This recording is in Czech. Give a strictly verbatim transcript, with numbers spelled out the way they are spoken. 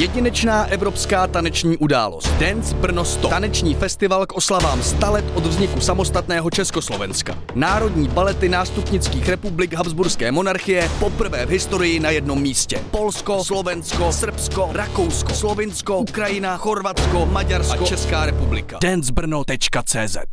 Jedinečná evropská taneční událost Dance Brno sto. Taneční festival k oslavám sta let od vzniku samostatného Československa. Národní balety nástupnických republik Habsburské monarchie poprvé v historii na jednom místě. Polsko, Slovensko, Srbsko, Rakousko, Slovinsko, Ukrajina, Chorvatsko, Maďarsko a Česká republika. dance brno tečka cé zet